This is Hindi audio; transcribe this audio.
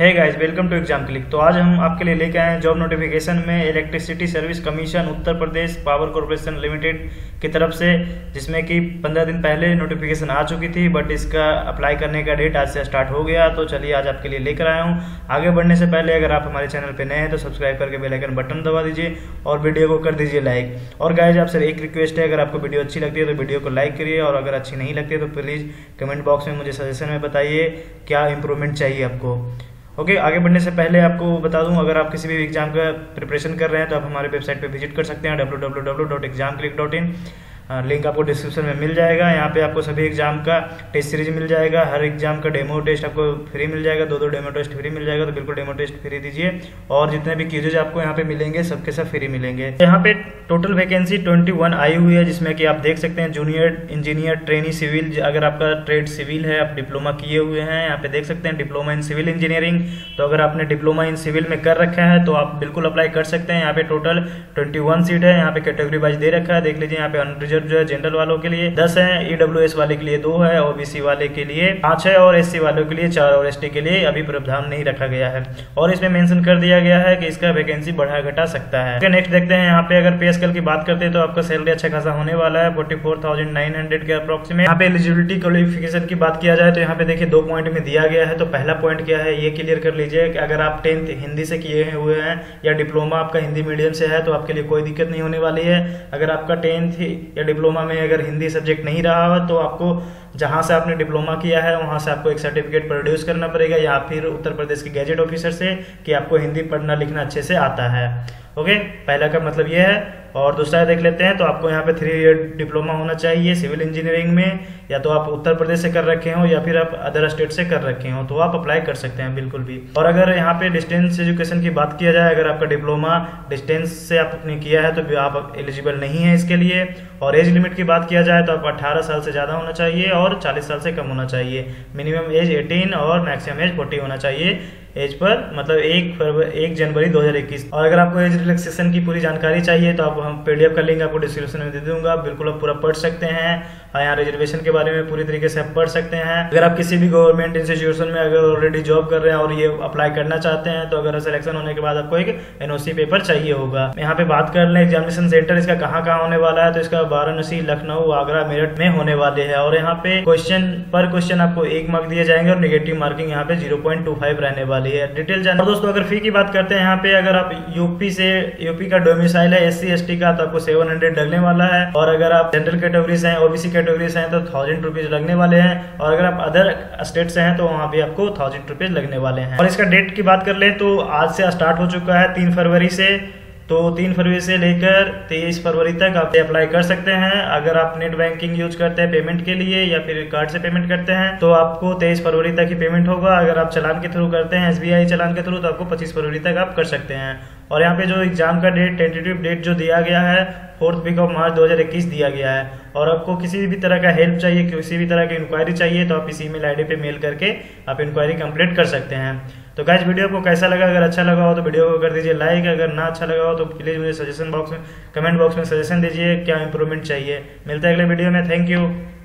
है guys, welcome to exam click. तो आज हम आपके लिए लेके आए हैं जॉब नोटिफिकेशन में electricity service commission Uttar Pradesh power corporation limited की तरफ से, जिसमें कि 15 दिन पहले नोटिफिकेशन आ चुकी थी, बट इसका अप्लाई करने का डेट आज से स्टार्ट हो गया। तो चलिए आज आपके लिए लेकर आया हूँ। आगे बढ़ने से पहले अगर आप हमारे चैनल पर नए हैं तो सब्सक्राइब करके बेल आइकन बटन दबा दीजिए और वीडियो को कर दीजिए लाइक। और गाइस आपसे एक रिक्वेस्ट है, अगर आपको वीडियो अच्छी लगती है तो वीडियो को लाइक करिए, और अगर अच्छी नहीं लगती है तो प्लीज़ कमेंट बॉक्स में मुझे सजेशन में बताइए क्या इम्प्रूवमेंट चाहिए आपको। ओके, आगे बढ़ने से पहले आपको बता दूं, अगर आप किसी भी एग्जाम का प्रिपरेशन कर रहे हैं तो आप हमारे वेबसाइट पे विजिट कर सकते हैं, www.examclick.in। लिंक आपको डिस्क्रिप्शन में मिल जाएगा। यहाँ पे आपको सभी एग्जाम का टेस्ट सीरीज मिल जाएगा, हर एग्जाम का डेमो टेस्ट आपको फ्री मिल जाएगा, दो डेमो टेस्ट फ्री मिल जाएगा। तो बिल्कुल डेमो टेस्ट फ्री दीजिए, और जितने भी क्यूजेज आपको यहाँ पे मिलेंगे सबके सब फ्री मिलेंगे। यहाँ पे टोटल वैकेंसी 21 आई हुई है, जिसमें कि आप देख सकते हैं जूनियर इंजीनियर ट्रेनी सिविल, अगर आपका ट्रेड सिविल है, आप डिप्लोमा किए हुए हैं, यहाँ पे देख सकते हैं डिप्लोमा इन सिविल इंजीनियरिंग। तो अगर आपने डिप्लोमा इन सिविल में कर रखा है तो आप बिल्कुल अप्लाई कर सकते हैं। यहाँ पे टोटल 21 सीट है, यहाँ पे कैटेगरी वाइज दे रखा है, देख लीजिए। यहाँ पे अनरिजर्व जो है जनरल वालों के लिए 10 है, ईडब्ल्यूएस वाले के लिए 2 है, ओबीसी वाले के लिए 5 है, और एससी वालों के लिए 4 और एसटी के लिए अभी प्रावधान नहीं रखा गया है। और इसमें मेंशन कर दिया गया है कि इसका वैकेंसी बढ़ा घटा सकता है। नेक्स्ट देखते हैं, यहाँ पे अगर पे स्केल की बात करते हैं तो आपका सैलरी अच्छा खासा होने वाला है, 44,900 के अप्रोक्सीमेट। यहाँ पे एलिजिबिलिटी क्वालिफिकेशन की बात किया जाए तो यहाँ पे देखिए 2 पॉइंट में दिया गया है। तो पहला पॉइंट क्या है ये क्लियर कर लीजिए, कि अगर आप 10th हिंदी से किए हुए हैं या डिप्लोमा आपका हिंदी मीडियम से है तो आपके लिए कोई दिक्कत नहीं होने वाली है। अगर आपका 10th या डिप्लोमा में अगर हिंदी सब्जेक्ट नहीं रहा हो तो आपको जहाँ से आपने डिप्लोमा किया है वहाँ से आपको एक सर्टिफिकेट प्रोड्यूस करना पड़ेगा, या फिर उत्तर प्रदेश के गैजेट ऑफिसर से, कि आपको हिंदी पढ़ना लिखना अच्छे से आता है। ओके, पहला का मतलब ये है। और दूसरा देख लेते हैं, तो आपको यहाँ पे 3 ईयर डिप्लोमा होना चाहिए सिविल इंजीनियरिंग में, या तो आप उत्तर प्रदेश से कर रखे हो या फिर आप अदर स्टेट से कर रखे हो तो आप अप्लाई कर सकते हैं बिल्कुल भी। और अगर यहाँ पे डिस्टेंस एजुकेशन की बात किया जाए, अगर आपका डिप्लोमा डिस्टेंस से आपने किया है तो आप एलिजिबल नहीं है इसके लिए। और एज लिमिट की बात किया जाए तो आपको 18 साल से ज़्यादा होना चाहिए और 40 साल से कम होना चाहिए। मिनिमम एज 18 और मैक्सिमम एज 40 होना चाहिए एज पर, मतलब 1 जनवरी 2021। और अगर आपको एज रिलैक्सेशन की पूरी जानकारी चाहिए तो आप हम PDF का लिंक आपको डिस्क्रिप्शन में दे दूंगा, बिल्कुल आप पूरा पढ़ सकते हैं। यहाँ रिजर्वेशन के बारे में पूरी तरीके से आप पढ़ सकते हैं। अगर आप किसी भी गवर्नमेंट इंस्टीट्यूशन में अगर ऑलरेडी जॉब कर रहे हैं और ये अप्लाई करना चाहते हैं तो अगर सिलेक्शन होने के बाद आपको एक NOC पेपर चाहिए होगा। यहाँ पे बात कर लें एग्जामिनेशन सेंटर इसका कहाँ कहाँ होने वाला है, तो इसका वाराणसी, लखनऊ, आगरा, मेरठ में होने वाले है। और यहाँ पे क्वेश्चन पर क्वेश्चन आपको 1 मार्क दिए जाएंगे और निगेटिव मार्किंग यहाँ पे 0.25 रहने वाली है। डिटेल जान दोस्तों, अगर फी की बात करते हैं, यहाँ पे अगर आप यूपी का डोमिसाइल है, SC ST का, तो आपको 700 लगने वाला है। और अगर आप जनरल कैटेगरी से हैं, OBC कैटेगरी से हैं तो 1000 रुपीज लगने वाले हैं। और अगर आप अदर स्टेट से हैं तो वहाँ भी आपको 1000 रुपीज लगने वाले हैं। और इसका डेट की बात कर ले तो आज से स्टार्ट हो चुका है 3 फरवरी से, तो 3 फरवरी से लेकर 23 फरवरी तक आप अप्लाई कर सकते हैं। अगर आप नेट बैंकिंग यूज करते हैं पेमेंट के लिए या फिर कार्ड से पेमेंट करते हैं तो आपको 23 फरवरी तक ही पेमेंट होगा। अगर आप चालान के थ्रू करते हैं, SBI चालान के थ्रू, तो आपको 25 फरवरी तक आप कर सकते हैं। और यहाँ पे जो एग्जाम का डेट, टेंटेटिव डेट जो दिया गया है 4 मार्च 2021 दिया गया है। और आपको किसी भी तरह का हेल्प चाहिए, किसी भी तरह की इंक्वायरी चाहिए तो आप इस email ID पे मेल करके आप इंक्वायरी कंप्लीट कर सकते हैं। तो गाइस वीडियो को कैसा लगा, अगर अच्छा लगा हो तो वीडियो को कर दीजिए लाइक, अगर ना अच्छा लगा हो तो प्लीज़ मुझे सजेशन बॉक्स में, कमेंट बॉक्स में सजेशन दीजिए क्या इंप्रूवमेंट चाहिए। मिलते हैं अगले वीडियो में, थैंक यू।